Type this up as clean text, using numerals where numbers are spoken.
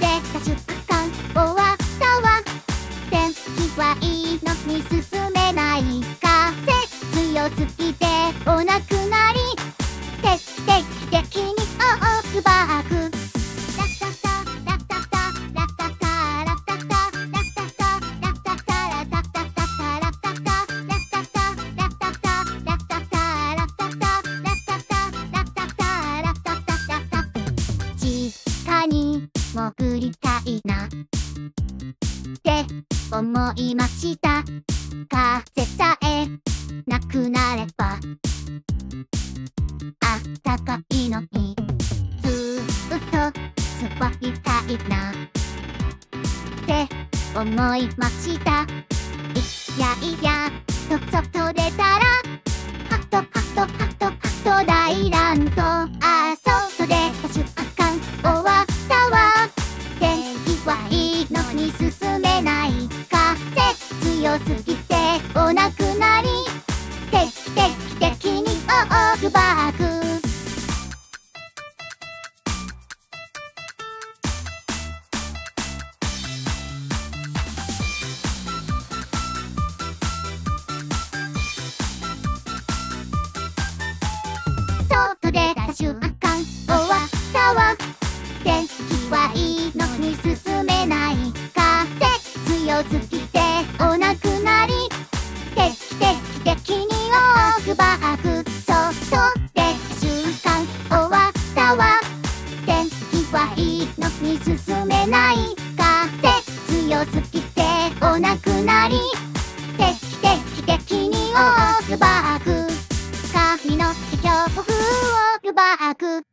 で確か終わったわ。天気はいいのに進めない。風強すぎてお亡くなり。定期的に大奥バーグ。潜りたいなって思いました。風さえなくなればあったかいのに。ずっと座りたいなって思いました。いやいやと外出たらハトハトハトハト大乱闘。あそこで瞬間終わったわ。いいのに進めない。風強すぎてお亡くなり。定期的に大奥バーグ。外出た瞬間終わったわ。天気はいいのに進めない。風強すぎてお亡くなり。定期的に大奥バーグ。外出た瞬間終わったわ。天気はいいのに進めない。風強すぎてお亡くなり。定期的に大奥バーグ。神の手恐怖大奥バーグ。